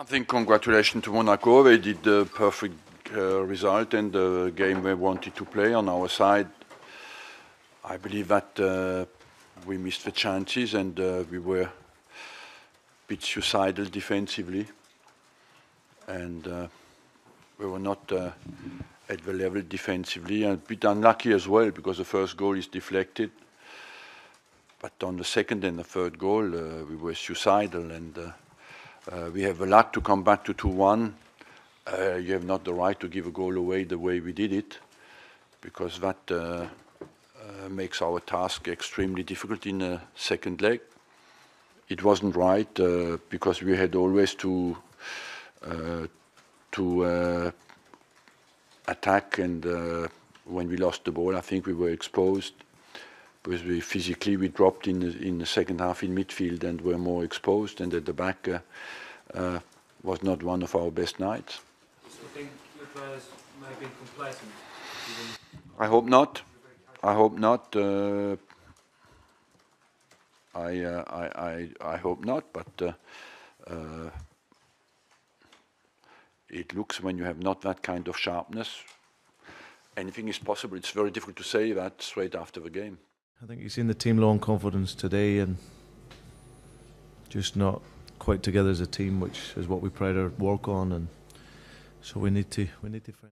I think congratulations to Monaco. They did the perfect result and the game we wanted to play on our side. I believe that we missed the chances and we were a bit suicidal defensively. And we were not at the level defensively, and a bit unlucky as well because the first goal is deflected. But on the second and the third goal, we were suicidal, and we have a lot to come back to 2-1. You have not the right to give a goal away the way we did it, because that makes our task extremely difficult in the second leg. It wasn't right because we had always to attack, and when we lost the ball, I think we were exposed. Because physically we dropped in the second half in midfield and were more exposed, and at the back was not one of our best nights. So you think your players may have been complacent? I hope not. I hope not. I hope not. But it looks, when you have not that kind of sharpness, anything is possible. It's very difficult to say that straight after the game. I think you've seen the team low on confidence today and just not quite together as a team, which is what we pride our work on, and so we need to find